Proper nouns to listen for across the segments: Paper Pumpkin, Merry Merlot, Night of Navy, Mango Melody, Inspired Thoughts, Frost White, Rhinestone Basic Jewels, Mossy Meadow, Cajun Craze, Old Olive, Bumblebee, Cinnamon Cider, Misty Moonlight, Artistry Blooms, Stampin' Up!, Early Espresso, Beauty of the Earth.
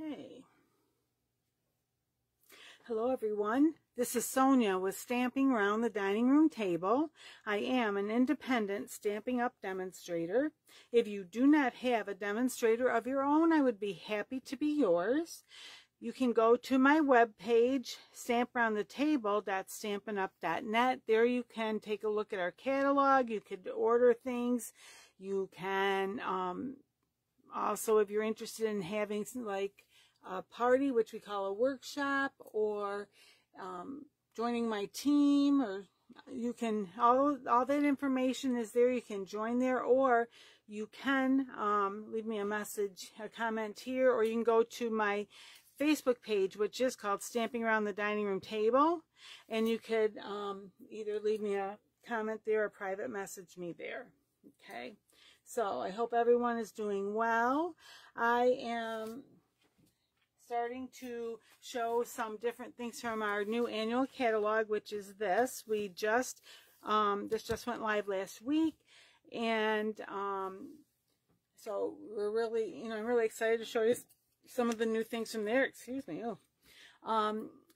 Okay. Hello everyone, this is Sonia with Stamping Round the Dining Room Table. I am an independent Stamping Up! Demonstrator. If you do not have a demonstrator of your own, I would be happy to be yours. You can go to my webpage, stamproundthetable.stampinup.net. There you can take a look at our catalog. You could order things. You can also, if you're interested in having like a party, which we call a workshop, or joining my team, or you can, all that information is there. You can join there, or you can leave me a message, a comment here, or you can go to my Facebook page, which is called Stamping Around the Dining Room Table, and you could either leave me a comment there or private message me there. Okay, so I hope everyone is doing well. I am starting to show some different things from our new annual catalog, which is this. We just, this just went live last week, and so we're really, I'm really excited to show you some of the new things from there. Excuse me. Oh.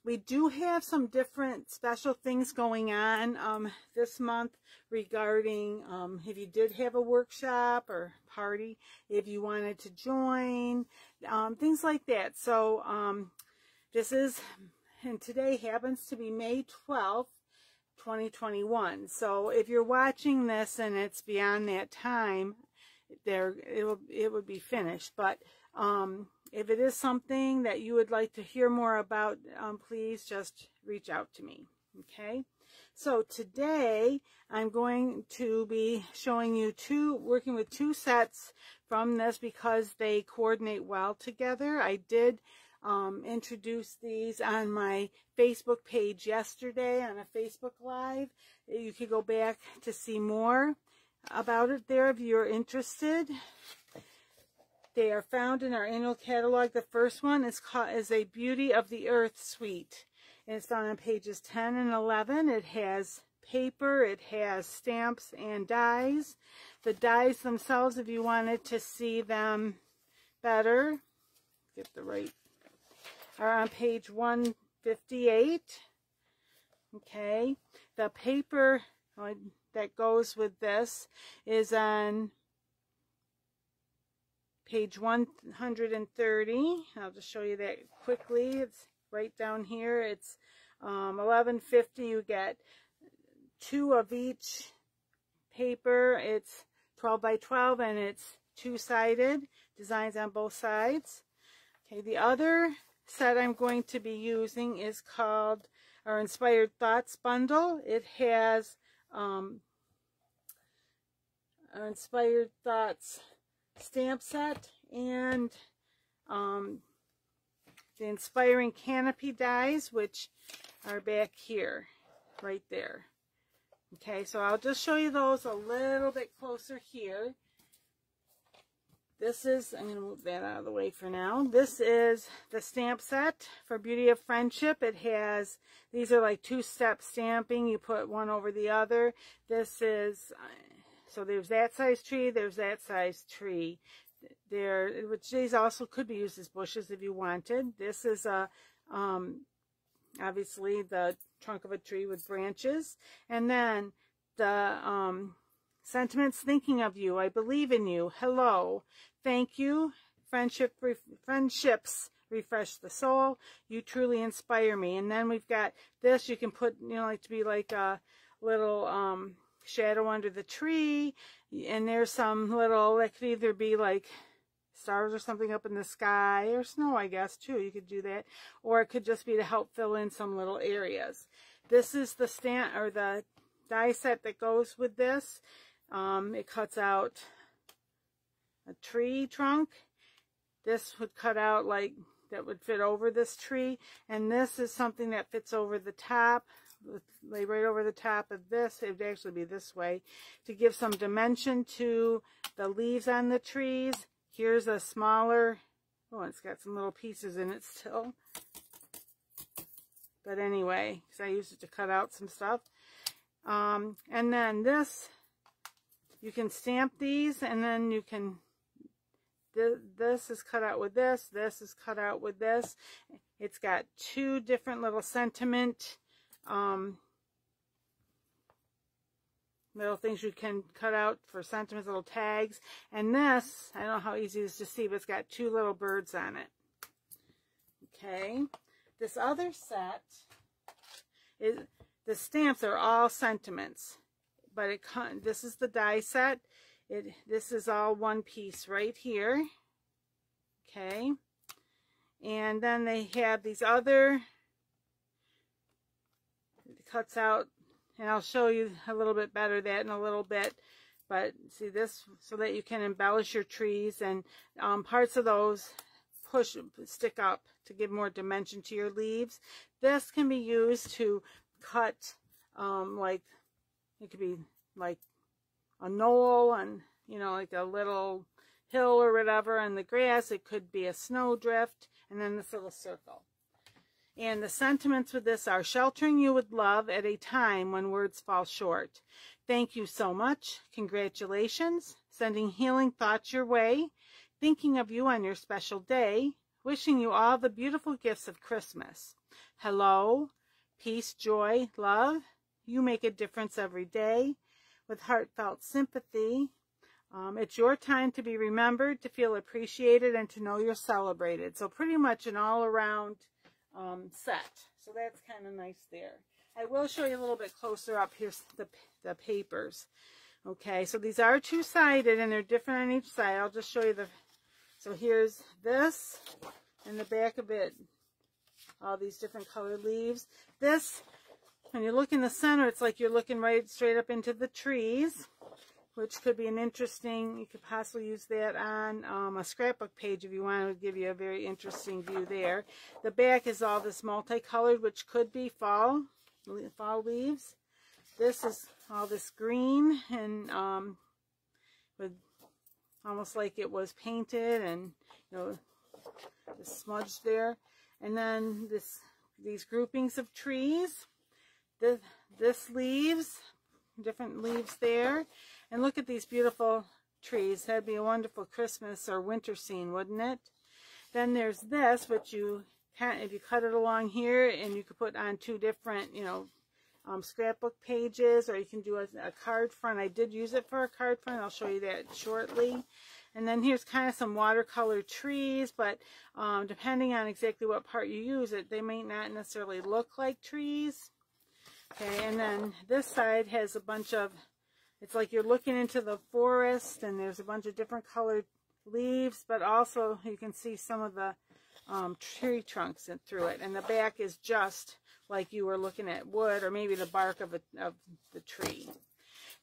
We do have some different special things going on this month regarding if you did have a workshop or party, if you wanted to join, things like that. So this is, and today happens to be May 12th, 2021. So if you're watching this and it's beyond that time, there it would be finished. But if it is something that you would like to hear more about, please just reach out to me, okay? So today I'm going to be showing you working with two sets from this because they coordinate well together. I did introduce these on my Facebook page yesterday on a Facebook Live. You could go back to see more about it there if you're interested. They are found in our annual catalog. The first one is a Beauty of the Earth suite, and it's found on pages 10 and 11. It has paper, it has stamps and dies. The dies themselves, if you wanted to see them better, get the right, are on page 158. Okay, the paper that goes with this is on page 130. I'll just show you that quickly. It's right down here. It's 1150. You get two of each paper. It's 12 by 12 and it's two-sided designs on both sides. Okay, the other set I'm going to be using is called our Inspired Thoughts bundle. It has our Inspired Thoughts stamp set and the Inspiring Canopy dies, which are back here right there. Okay, so I'll just show you those a little bit closer here. This is, I'm going to move that out of the way for now. This is the stamp set for Beauty of Friendship. It has, these are like two-step stamping. You put one over the other. This is, so there's that size tree, there's that size tree. There, which these also could be used as bushes if you wanted. This is a, obviously the trunk of a tree with branches. And then the sentiments, thinking of you, I believe in you, hello, thank you, friendships refresh the soul, you truly inspire me. And then we've got this, you can put, like to be like a little shadow under the tree, and there's some little that could either be like stars or something up in the sky, or snow, I guess, too. You could do that, or it could just be to help fill in some little areas. This is the stamp or the die set that goes with this. It cuts out a tree trunk. This would cut out like that would fit over this tree, and this is something that fits over the top. Lay right over the top of this. It would actually be this way to give some dimension to the leaves on the trees. Here's a smaller, oh, it's got some little pieces in it still, but anyway, because I used it to cut out some stuff. And then this, you can stamp these, and then you can, This is cut out with this. This is cut out with this. It's got two different little sentiment little things you can cut out for sentiments, little tags. And this, I don't know how easy it is to see, but it's got two little birds on it. Okay. This other set is, the stamps are all sentiments, but it this is the die set. This is all one piece right here. Okay. And then they have these other, it cuts out, and I'll show you a little bit better that in a little bit. But see this, so that you can embellish your trees, and parts of those stick up to give more dimension to your leaves. This can be used to cut, like, it could be like a knoll and, you know, like a little hill or whatever in the grass. It could be a snowdrift, and then this little circle. And the sentiments with this are sheltering you with love at a time when words fall short. Thank you so much. Congratulations. Sending healing thoughts your way. Thinking of you on your special day. Wishing you all the beautiful gifts of Christmas. Hello. Peace, joy, love. You make a difference every day. With heartfelt sympathy. It's your time to be remembered, to feel appreciated, and to know you're celebrated. So pretty much an all-around set. So that's kind of nice there. I will show you a little bit closer up. Here's the papers. Okay, so these are two-sided, and they're different on each side. I'll just show you the... So here's this, and the back of it, all these different colored leaves. This, when you look in the center, it's like you're looking right straight up into the trees, which could be an interesting... You could possibly use that on a scrapbook page if you want. It would give you a very interesting view there. The back is all this multicolored, which could be fall leaves. This is all this green and with almost like it was painted, and you know, the smudge there. And then these groupings of trees. This leaves, different leaves there. And look at these beautiful trees. That'd be a wonderful Christmas or winter scene, wouldn't it? Then there's this, which you can, if you cut it along here, and you could put on two different, you know, scrapbook pages, or you can do a card front. I did use it for a card front. I'll show you that shortly. And then here's kind of some watercolor trees, but depending on exactly what part you use it, they may not necessarily look like trees. Okay, and then this side has a bunch of, it's like you're looking into the forest, and there's a bunch of different colored leaves, but also you can see some of the tree trunks through it. And the back is just like you were looking at wood, or maybe the bark of the tree.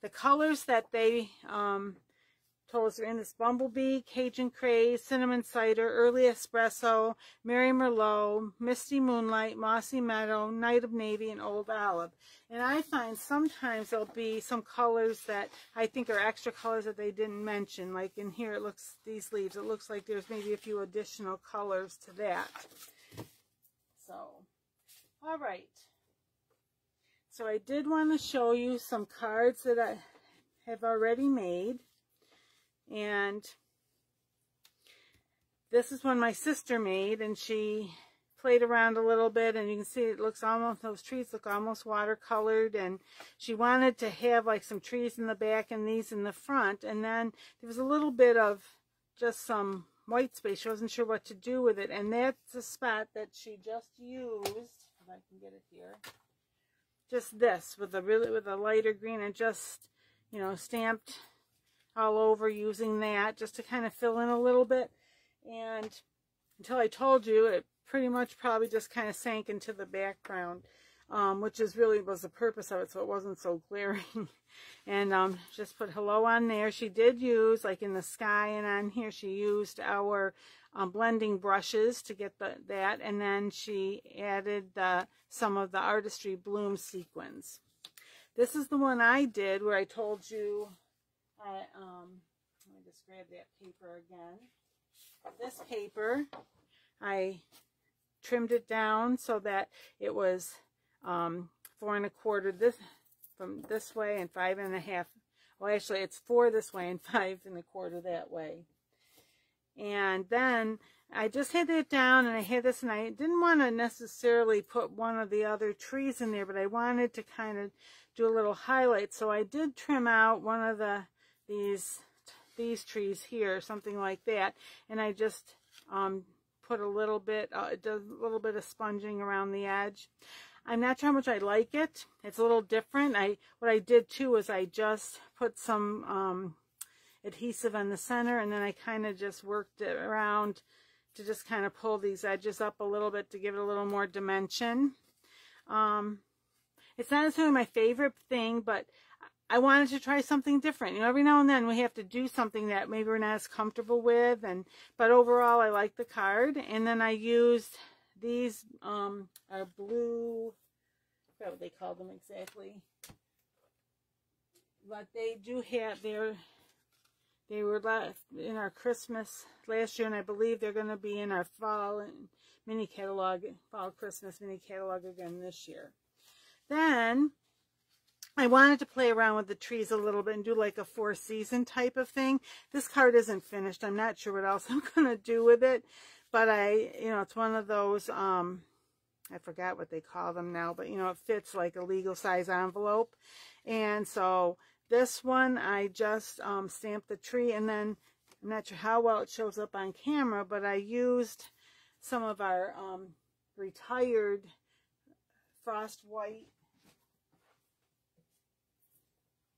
The colors that they told us are in this: Bumblebee, Cajun Craze, Cinnamon Cider, Early Espresso, Merry Merlot, Misty Moonlight, Mossy Meadow, Night of Navy, and Old Olive. And I find sometimes there'll be some colors that I think are extra colors that they didn't mention. Like in here, it looks, these leaves, it looks like there's maybe a few additional colors to that. So, all right. So I did want to show you some cards that I have already made. And this is one my sister made, and she played around a little bit, and you can see it looks almost, those trees look almost watercolored, and she wanted to have like some trees in the back and these in the front, and then there was a little bit of just some white space. She wasn't sure what to do with it, and that's the spot that she just used, if I can get it here, just this with a lighter green, and just, you know, stamped all over using that just to kind of fill in a little bit. And until I told you, it pretty much probably just kind of sank into the background, which is really was the purpose of it, so it wasn't so glaring. And just put hello on there. She did use, like in the sky and on here, she used our blending brushes to get that, and then she added some of the Artistry Bloom sequins. This is the one I did where I told you, let me just grab that paper again. This paper, I trimmed it down so that it was 4 1/4 this from this way and 5 1/2. Well, actually, it's 4 this way and 5 1/4 that way. And then I just had that down, and I had this, and I didn't want to necessarily put one of the other trees in there, but I wanted to kind of do a little highlight. So I did trim out one of these trees here, something like that, and I just put a little bit, does a little bit of sponging around the edge. I'm not sure how much I like it. It's a little different. What I did too is I just put some adhesive on the center, and then I kind of just worked it around to just kind of pull these edges up a little bit to give it a little more dimension. It's not necessarily my favorite thing, but I wanted to try something different. You know, every now and then we have to do something that maybe we're not as comfortable with, but overall I like the card. And then I used these are blue, I forgot what they call them exactly, but they do have their, they were left in our Christmas last year, and I believe they're going to be in our fall Christmas mini catalog again this year. Then I wanted to play around with the trees a little bit and do like a four-season type of thing. This card isn't finished. I'm not sure what else I'm going to do with it, but you know, it's one of those, I forgot what they call them now, but you know, it fits like a legal size envelope. And so this one, I just stamped the tree, and then I'm not sure how well it shows up on camera, but I used some of our retired Frost White,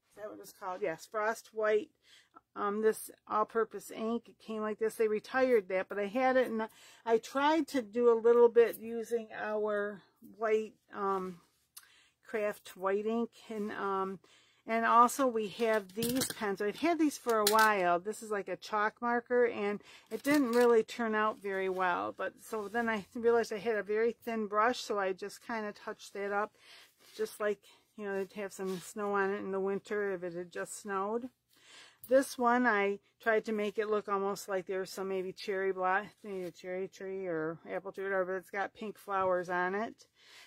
is that what it's called? Yes, Frost White, this all-purpose ink. It came like this. They retired that, but I had it, and I tried to do a little bit using our white craft white ink, and also we have these pens. I've had these for a while. This is like a chalk marker, and it didn't really turn out very well, but so then I realized I had a very thin brush, so I just kind of touched that up, just like, you know, they'd have some snow on it in the winter if it had just snowed. This one, I tried to make it look almost like there was some maybe cherry blossom, maybe a cherry tree or apple tree, whatever, but it's got pink flowers on it.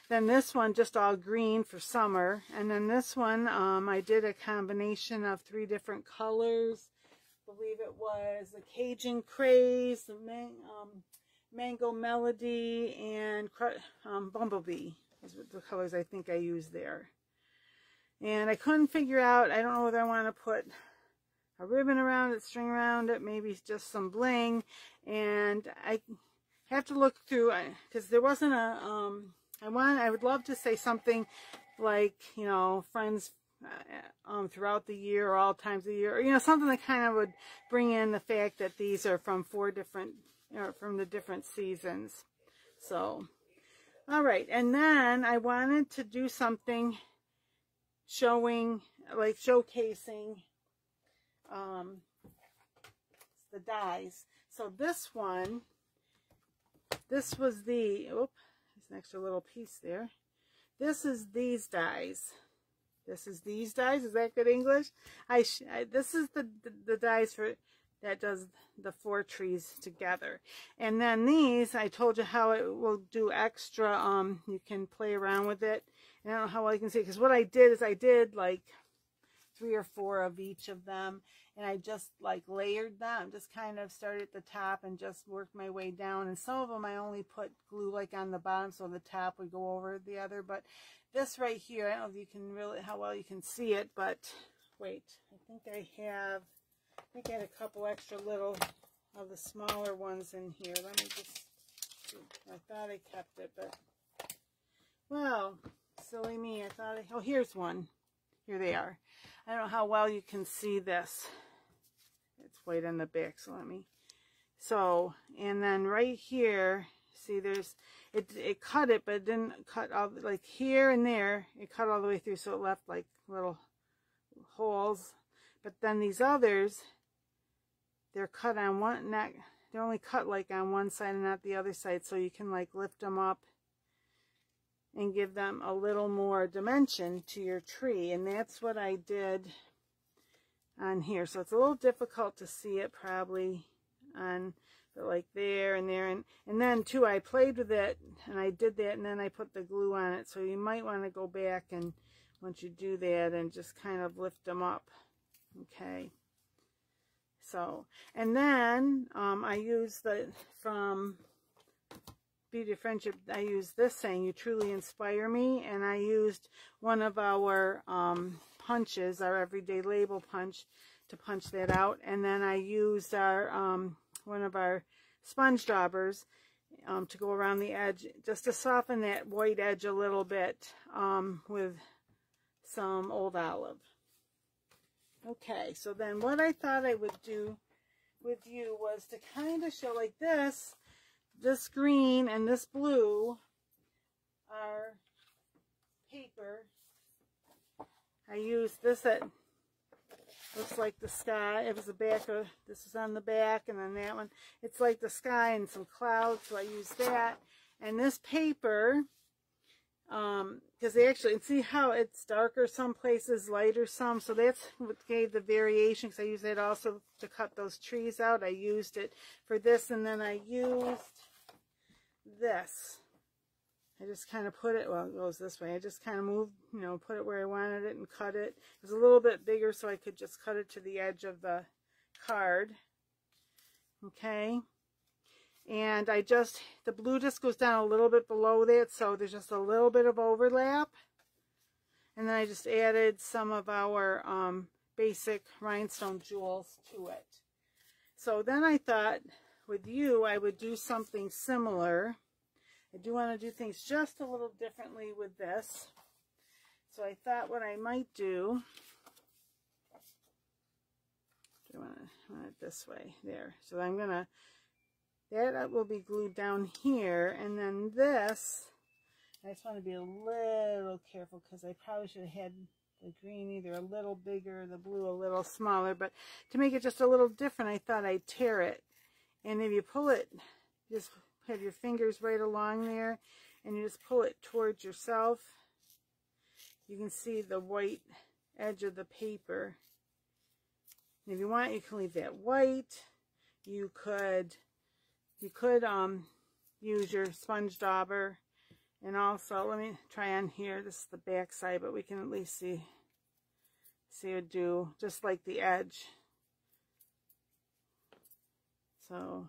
Then this one, just all green for summer. And then this one, I did a combination of three different colors. I believe it was the Cajun Craze, the Mango Melody, and Bumblebee is what the colors I think I used there. And I couldn't figure out, I don't know whether I want to put a ribbon around it, string around it, maybe just some bling, and I have to look through, because there wasn't a, I would love to say something like, you know, friends throughout the year, or all times of the year, or, you know, something that kind of would bring in the fact that these are from from the different seasons. So, all right, and then I wanted to do something showing, like showcasing the dies. So this one, this was the, oh, there's an extra little piece there. This is these dies. This is these dies. Is that good English? This is the dies for that does the four trees together. And then these, I told you how it will do extra. You can play around with it. And I don't know how well you can see, because what I did is I did like 3 or 4 of each of them, and I just like layered them, just kind of started at the top and just worked my way down. And some of them I only put glue like on the bottom, so the top would go over the other. But this right here, I don't know if you can really, how well you can see it, but wait, I think I had a couple extra little of the smaller ones in here. Let me just, I thought I kept it, but well, silly me, I thought I, oh, here's one. Here they are. I don't know how well you can see this. It's white on the back, so let me. So, and then right here, see there's, it cut it, but it didn't cut all, like here and there, it cut all the way through, so it left like little holes. But then these others, they're cut on one, not, they're only cut like on one side and not the other side, so you can like lift them up and give them a little more dimension to your tree. And that's what I did on here. So it's a little difficult to see it probably on, but like there and there. And then too, I played with it and I did that, and then I put the glue on it. So you might want to go back, and once you do that, and just kind of lift them up. Okay. So, and then I use the, from Beauty of Friendship, I used this saying, "You truly inspire me," and I used one of our punches, our everyday label punch, to punch that out. And then I used our one of our sponge daubers to go around the edge, just to soften that white edge a little bit with some Old Olive. Okay, so then what I thought I would do with you was to kind of show like this. This green and this blue are paper. I used this at, looks like the sky. It was the back of, this was on the back, and then that one. It's like the sky and some clouds, so I used that. And this paper, because they actually, and see how it's darker some places, lighter some, so that's what gave the variation, because I used it also to cut those trees out. I used it for this, and then I used this. I just kind of put it, well, it goes this way. I just kind of moved, you know, put it where I wanted it and cut it. It was a little bit bigger, so I could just cut it to the edge of the card. Okay. And I just, the blue just goes down a little bit below that, so there's just a little bit of overlap. And then I just added some of our basic rhinestone jewels to it. So then I thought with you, I would do something similar. I do want to do things just a little differently with this. So I thought what I might do, I want it this way, there. So I'm going to, that will be glued down here, and then this, I just want to be a little careful because I probably should have had the green either a little bigger, the blue a little smaller, but to make it just a little different, I thought I'd tear it. And if you pull it, just have your fingers right along there, and you just pull it towards yourself, you can see the white edge of the paper. And if you want, you can leave that white. You could use your sponge dauber, and also, let me try on here, this is the back side, but we can at least see it do, just like the edge. So,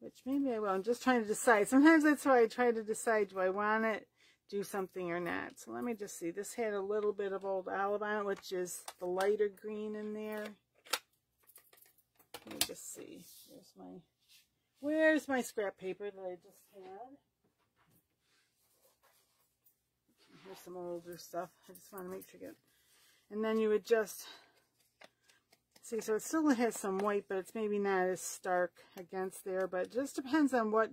which maybe I will, I'm just trying to decide. Sometimes that's why I try to decide, do I want it, do something or not. So let me just see, this had a little bit of Old Olive on it, which is the lighter green in there. Let me just see, there's my... Where's my scrap paper that I just had? Here's some older stuff. I just want to make sure you get. And then you would just see, so it still has some white, but it's maybe not as stark against there. But it just depends on what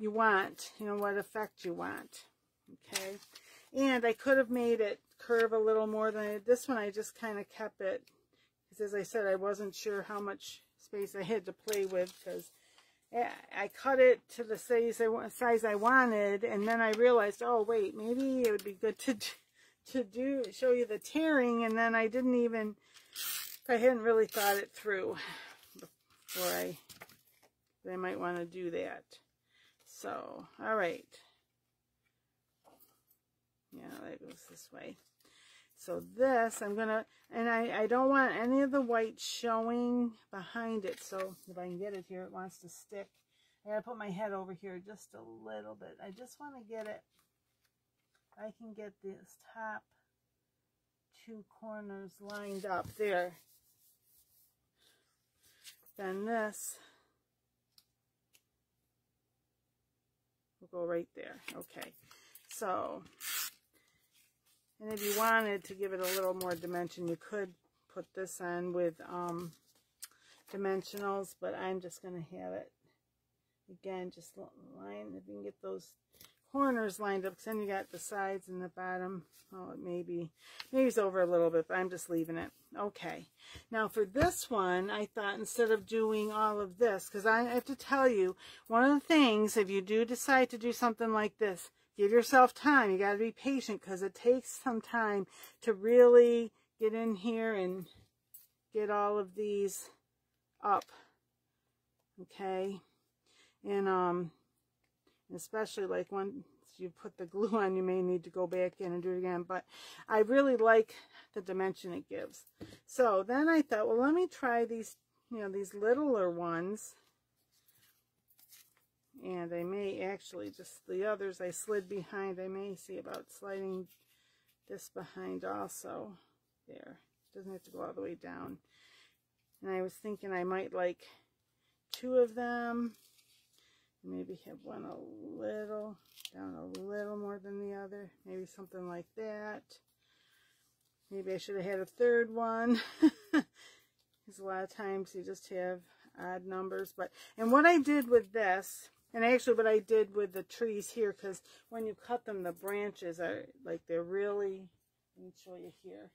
you want, you know, what effect you want. Okay. And I could have made it curve a little more than I, this one. I just kind of kept it because, as I said, I wasn't sure how much space I had to play with because I cut it to the size I wanted, and then I realized, oh wait, maybe it would be good to show you the tearing, and then I didn't even, I hadn't really thought it through before I might want to do that. So, all right. Yeah, that goes this way. So this, I'm going to, and I don't want any of the white showing behind it. So if I can get it here, it wants to stick. I got to put my head over here just a little bit. I just want to get it, I can get these top two corners lined up there. Then this will go right there. Okay, so... And if you wanted to give it a little more dimension, you could put this on with dimensionals, but I'm just going to have it, again, just line, if you can get those corners lined up, because then you got the sides and the bottom. Oh, it maybe it's over a little bit, but I'm just leaving it. Okay. Now for this one, I thought instead of doing all of this, because I have to tell you, one of the things, if you do decide to do something like this, give yourself time. You got to be patient because it takes some time to really get in here and get all of these up. Okay. And especially like one once you put the glue on, you may need to go back in and do it again, but I really like the dimension it gives. So then I thought, well, let me try these, you know, these littler ones. And I may actually, just the others I slid behind, I may see about sliding this behind also. There, it doesn't have to go all the way down. And I was thinking I might like two of them, maybe have one a little, down a little more than the other, maybe something like that. Maybe I should have had a third one, because a lot of times you just have odd numbers. But, and what I did with this, and actually what I did with the trees here, because when you cut them, the branches are, like, they're really, let me show you here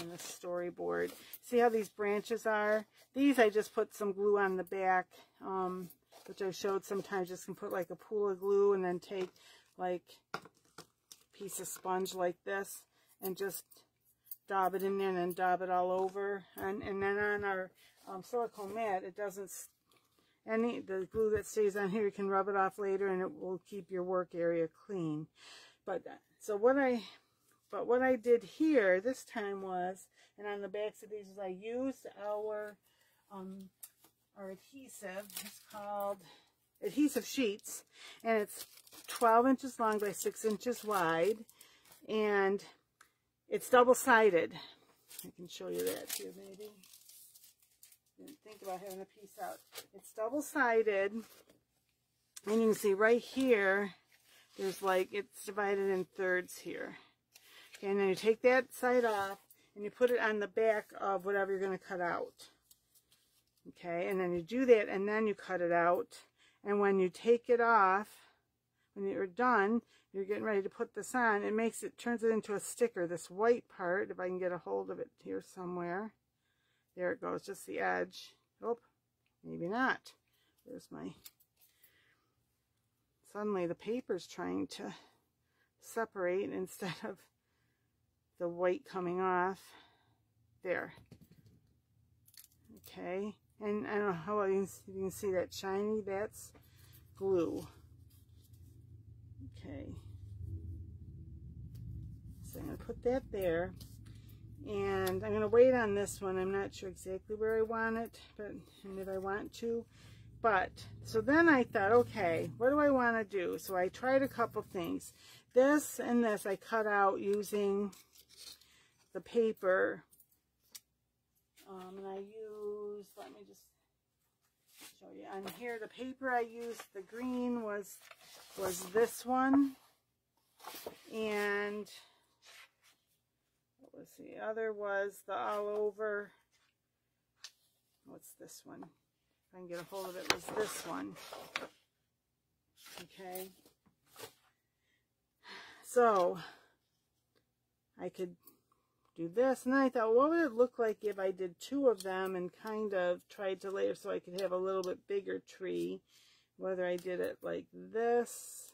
on the storyboard. See how these branches are? These I just put some glue on the back, which I showed. Sometimes just can put like a pool of glue and then take like a piece of sponge like this and just dab it in there and then dab it all over. And then on our silicone mat, it doesn't, the glue that stays on here, you can rub it off later and it will keep your work area clean. But so what I did here this time was, and on the backs of these, I used our adhesive. It's called adhesive sheets, and it's 12 inches long by 6 inches wide, and it's double-sided. I can show you that too, maybe. Didn't think about having a piece out. It's double-sided, and you can see right here, there's like, it's divided in thirds here. And then you take that side off and you put it on the back of whatever you're going to cut out. Okay, and then you do that and then you cut it out. And when you take it off, when you're done, you're getting ready to put this on. It makes it, turns it into a sticker, this white part, if I can get a hold of it here somewhere. There it goes, just the edge. Oh, maybe not. There's my, suddenly the paper's trying to separate instead of the white coming off there. Okay, and I don't know how well you can see that shiny, that's glue. Okay, so I'm gonna put that there, and I'm gonna wait on this one. I'm not sure exactly where I want it, but and if I want to. But so then I thought, okay, what do I want to do? So I tried a couple things. This and this I cut out using the paper, and I use, let me just show you on here, the paper I used, the green was this one, and what was the other, was the all over, what's this one, if I can get a hold of it, was this one. Okay, so I could do this, and then I thought, what would it look like if I did two of them and kind of tried to layer so I could have a little bit bigger tree, whether I did it like this.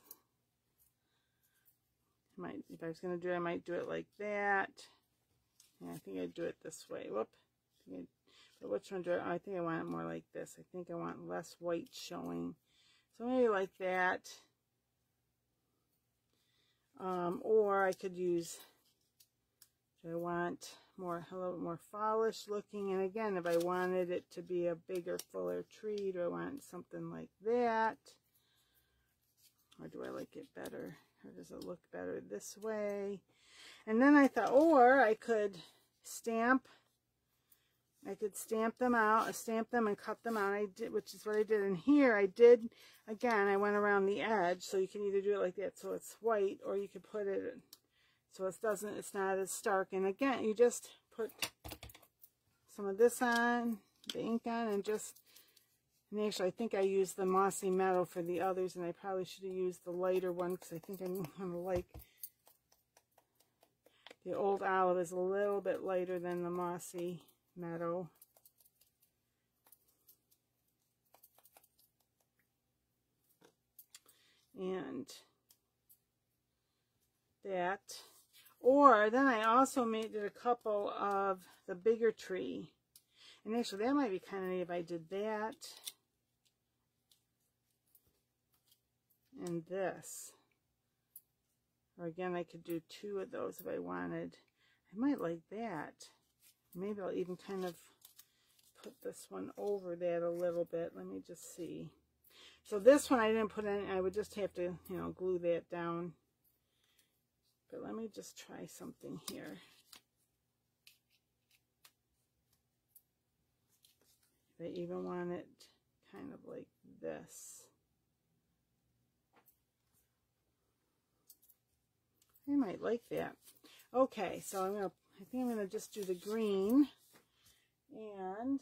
I might, if I was going to do it, I might do it like that. And I think I'd do it this way. Whoop. But which one do I think I want it more like this. I think I want less white showing. So maybe like that. Or I could use, do I want more, a little bit more fallish looking? And again, if I wanted it to be a bigger, fuller tree, do I want something like that? Or do I like it better? Or does it look better this way? And then I thought, or I could stamp, stamp them and cut them out. I did, which is what I did in here. I did, again, I went around the edge, so you can either do it like that so it's white, or you could put it so it doesn't, it's not as stark. And again, you just put some of this on, the ink on, and just, and actually I think I used the Mossy Meadow for the others, and I probably should have used the lighter one, because I think I'm going to like, the Old Olive is a little bit lighter than the Mossy Meadow. And that, or then I also made a couple of the bigger tree, and actually that might be kind of neat if I did that, and on this. Or again, I could do two of those if I wanted. I might like that. Maybe I'll even kind of put this one over that a little bit. Let me just see. So this one I didn't put in. I would just have to, you know, glue that down. But let me just try something here. I even want it kind of like this. I might like that. Okay, so I think I'm gonna just do the green, and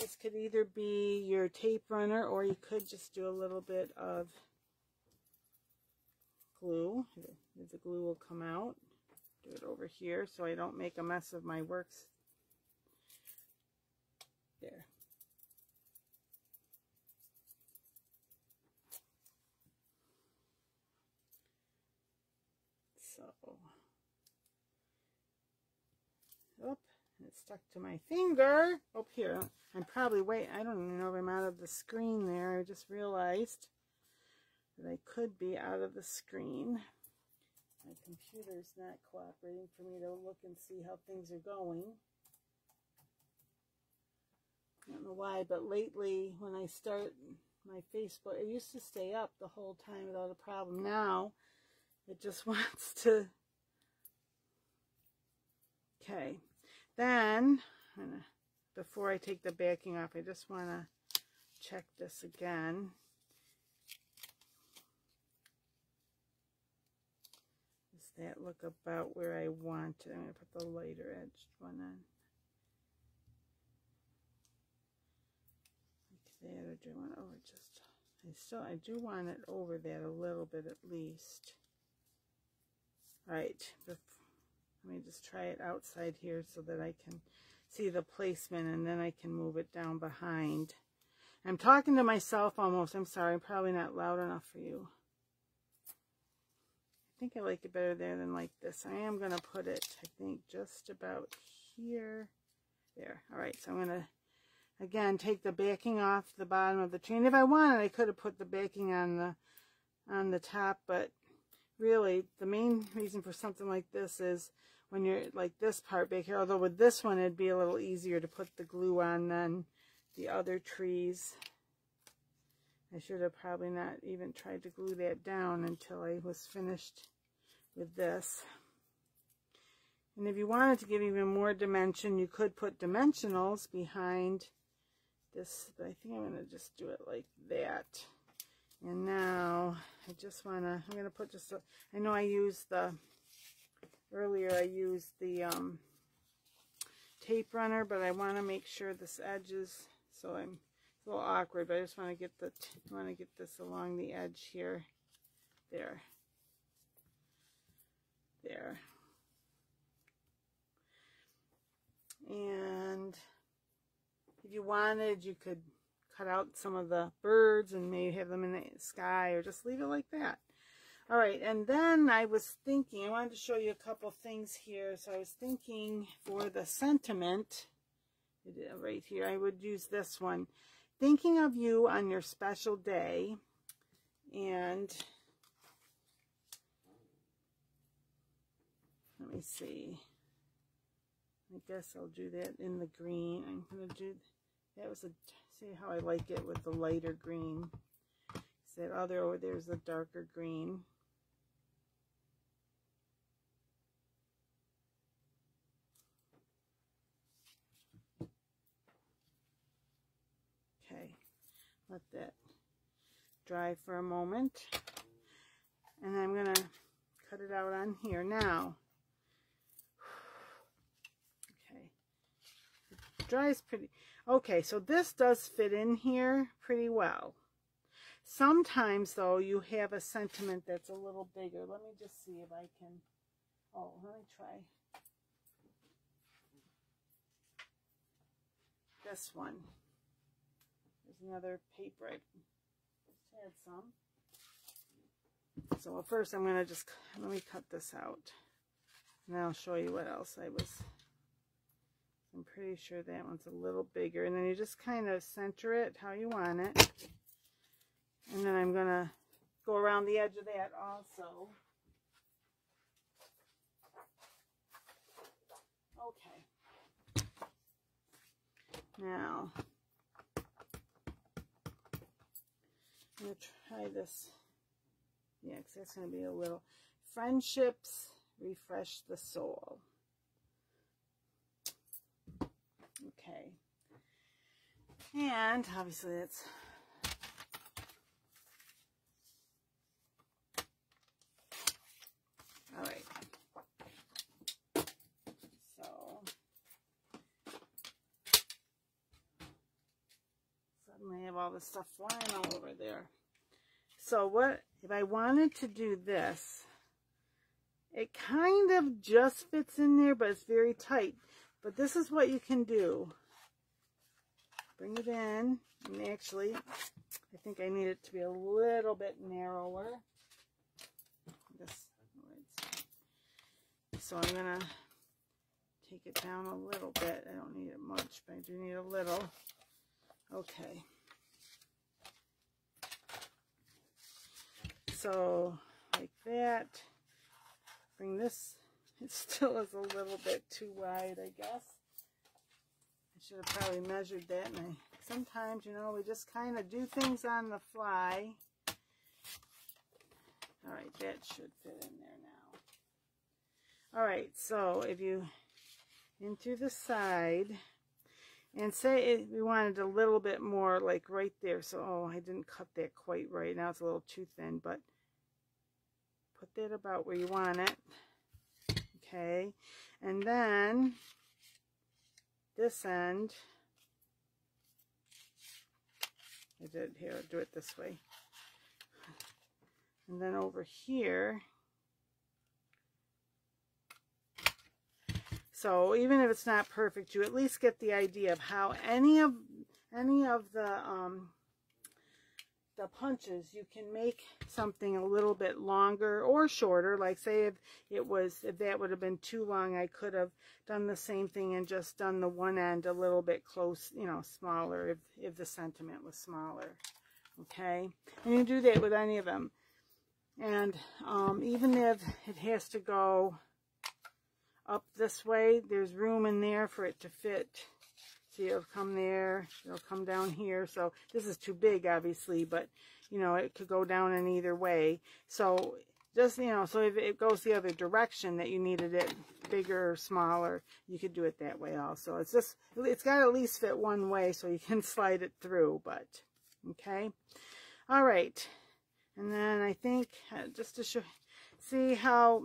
this could either be your tape runner, or you could just do a little bit of glue. The glue will come out. Do it over here so I don't make a mess of my works. There. So, oh, it stuck to my finger. Oh, here. I'm probably waiting. I don't even know if I'm out of the screen there. I just realized that I could be out of the screen. My computer's not cooperating for me to look and see how things are going. I don't know why, but lately when I start my Facebook, it used to stay up the whole time without a problem. Now, it just wants to... Okay. Then, before I take the backing off, I just want to check this again. Does that look about where I want it? I'm going to put the lighter edged one on. That, or do I want over just? I do want it over that a little bit at least. All right, let me just try it outside here so that I can see the placement, and then I can move it down behind. I'm talking to myself almost. I'm sorry, I'm probably not loud enough for you. I think I like it better there than like this. I am going to put it, I think, just about here. There. All right, so I'm going to again take the backing off the bottom of the tree. And if I wanted, I could have put the backing on the top, but really the main reason for something like this is when you're like this part back here, although with this one it'd be a little easier to put the glue on than the other trees. I should have probably not even tried to glue that down until I was finished with this. And if you wanted to give even more dimension, you could put dimensionals behind this, but I think I'm going to just do it like that. And now I just want to, I'm going to put just a, I know I used the, earlier I used the tape runner, but I want to make sure this edge is, so I'm a little awkward, but I just want to get the, I want to get this along the edge here. There. There. And if you wanted, you could cut out some of the birds and maybe have them in the sky, or just leave it like that. All right, and then I was thinking, I wanted to show you a couple things here. So I was thinking for the sentiment, right here, I would use this one. Thinking of you on your special day, and let me see. I guess I'll do that in the green. I'm going to do, that was a, see how I like it with the lighter green. Is that other over there is the darker green. Okay, let that dry for a moment. And I'm going to cut it out on here now. Dries pretty okay, so this does fit in here pretty well. Sometimes though you have a sentiment that's a little bigger. Let me just see if I can, oh, let me try this one. There's another paper. I just had some. So first I'm gonna just, let me cut this out and I'll show you what else I was. I'm pretty sure that one's a little bigger. And then you just kind of center it how you want it. And then I'm going to go around the edge of that also. Okay. Now, I'm going to try this. Yeah, because that's going to be a little. Friendships refresh the soul. Okay. And obviously it's all right. So suddenly I have all this stuff flying all over there. So what if I wanted to do this? It kind of just fits in there, but it's very tight. But this is what you can do. Bring it in, and actually, I think I need it to be a little bit narrower. So I'm going to take it down a little bit. I don't need it much, but I do need a little. Okay. So, like that. Bring this. It still is a little bit too wide, I guess. Should have probably measured that. And sometimes, you know, we just kind of do things on the fly. All right, that should fit in there now. All right, so if you in through the side, and say it, we wanted a little bit more, like right there. So, oh, I didn't cut that quite right. Now it's a little too thin, but put that about where you want it. Okay, and then this end, I did here, I'll do it this way. And then over here, so even if it's not perfect, you at least get the idea of how any of the punches, you can make something a little bit longer or shorter. Like say if that would have been too long, I could have done the same thing and just done the one end a little bit close, you know, smaller if the sentiment was smaller. Okay, and you do that with any of them. And even if it has to go up this way, there's room in there for it to fit. See, it'll come there, it'll come down here. So this is too big, obviously, but, you know, it could go down in either way. So just, you know, so if it goes the other direction that you needed it bigger or smaller, you could do it that way also. It's just, it's got to at least fit one way so you can slide it through, but, okay. All right. And then I think, just to show, see how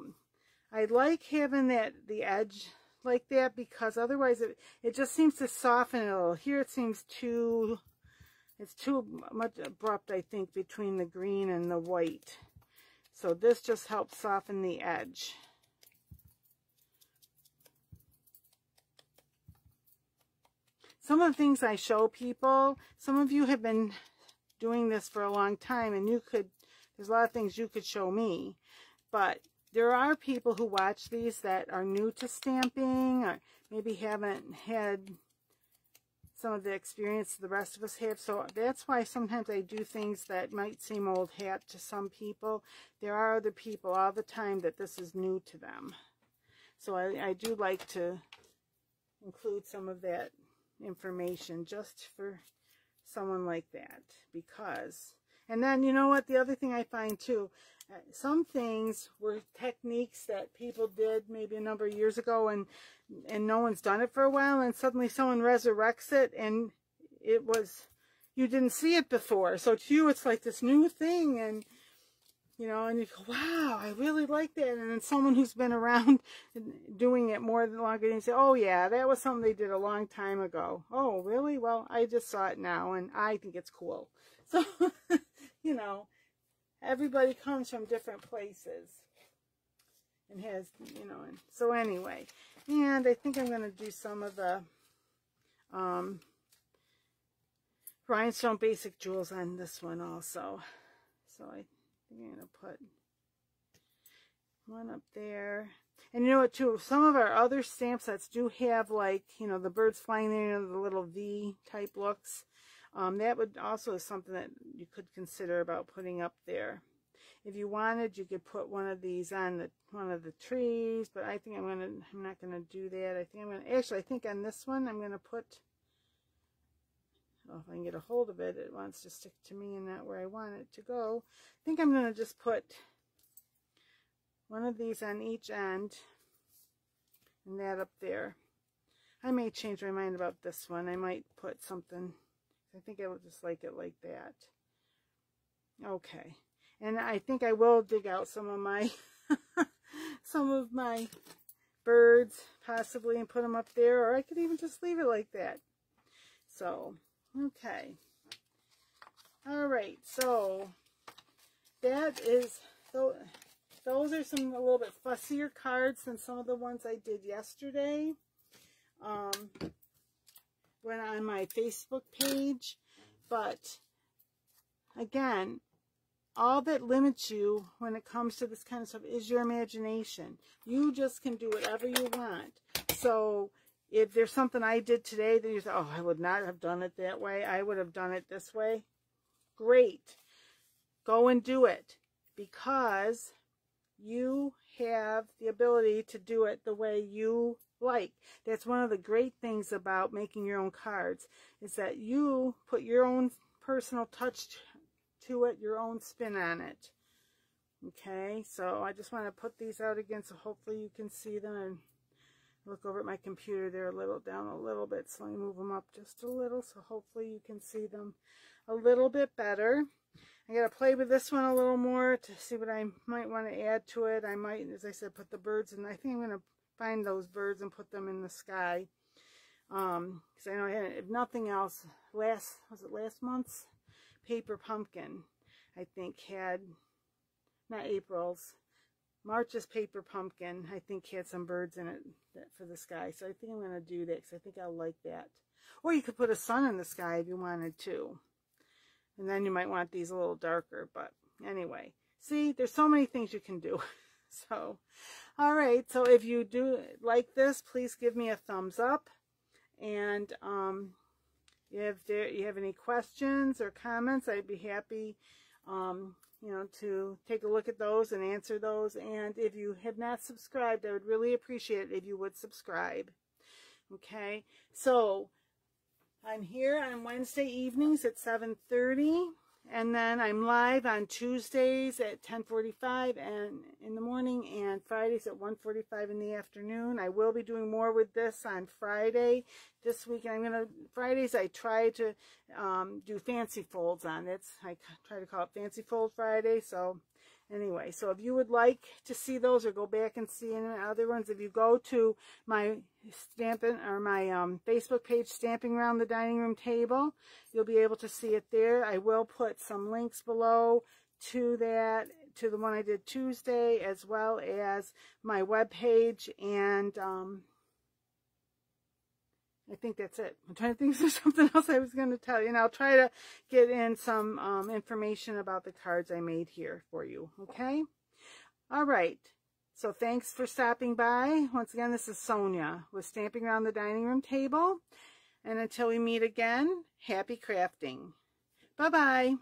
I like having that, the edge like that, because otherwise it just seems to soften it a little. Here it seems too, it's too much abrupt, I think, between the green and the white. So this just helps soften the edge. Some of the things I show people, some of you have been doing this for a long time, and you could, there's a lot of things you could show me, but there are people who watch these that are new to stamping or maybe haven't had some of the experience the rest of us have. So that's why sometimes I do things that might seem old hat to some people. There are other people all the time that this is new to them. So I do like to include some of that information just for someone like that, because... And then, you know what, the other thing I find too, some things were techniques that people did maybe a number of years ago and no one's done it for a while, and suddenly someone resurrects it, and it was, you didn't see it before. So to you, it's like this new thing, and, you know, and you go, wow, I really like that. And then someone who's been around doing it more than longer, and say, oh yeah, that was something they did a long time ago. Oh, really? Well, I just saw it now, and I think it's cool. So, you know, everybody comes from different places and has, you know, and so anyway. And I think I'm going to do some of the Rhinestone Basic Jewels on this one also. So I think I'm going to put one up there. And you know what, too, some of our other stamp sets do have, like, you know, the birds flying there, you know, the little V type looks. That would also is something that you could consider about putting up there. If you wanted, you could put one of these on one of the trees, but I think I'm not gonna do that. I think actually I think on this one I'm gonna put, well, if I can get a hold of it, it wants to stick to me and not where I want it to go. I think I'm gonna just put one of these on each end and that up there. I may change my mind about this one. I might put something. I think I would just like it like that. Okay. And I think I will dig out some of my some of my birds possibly and put them up there, or I could even just leave it like that. So, okay. All right. So, that is those are some a little bit fussier cards than some of the ones I did yesterday. Went on my Facebook page, but again, all that limits you when it comes to this kind of stuff is your imagination. You just can do whatever you want. So if there's something I did today that you say, oh, I would not have done it that way, I would have done it this way, great. Go and do it, because you have the ability to do it the way you like. That's one of the great things about making your own cards, is that you put your own personal touch to it, your own spin on it. Okay, so I just want to put these out again so hopefully you can see them, and look over at my computer. They're a little down a little bit, so I move them up just a little so hopefully you can see them a little bit better. I gotta play with this one a little more to see what I might want to add to it. I might, as I said, put the birds in. I think I'm gonna find those birds and put them in the sky. Because I know I had, if nothing else, was it last month's Paper Pumpkin, I think had, not April's, March's Paper Pumpkin, I think had some birds in it for the sky. So I think I'm gonna do that because I think I'll like that. Or you could put a sun in the sky if you wanted to. And then you might want these a little darker, but anyway, see, there's so many things you can do. So, all right. So if you do like this, please give me a thumbs up. And if you have any questions or comments, I'd be happy, you know, to take a look at those and answer those. And if you have not subscribed, I would really appreciate it if you would subscribe. Okay. So I'm here on Wednesday evenings at 7:30. And then I'm live on Tuesdays at 10:45 and in the morning, and Fridays at 1:45 in the afternoon. I will be doing more with this on Friday. This weekend, Fridays I try to do fancy folds on it. I try to call it Fancy Fold Friday. So anyway, so if you would like to see those or go back and see any other ones, if you go to my Facebook page, Stamping Around the Dining Room Table, you'll be able to see it there. I will put some links below to that, to the one I did Tuesday, as well as my webpage, and I think that's it. I'm trying to think if there's something else I was going to tell you, and I'll try to get in some information about the cards I made here for you, okay? All right. So thanks for stopping by. Once again, this is Sonia with Stamping Around the Dining Room Table. And until we meet again, happy crafting. Bye-bye.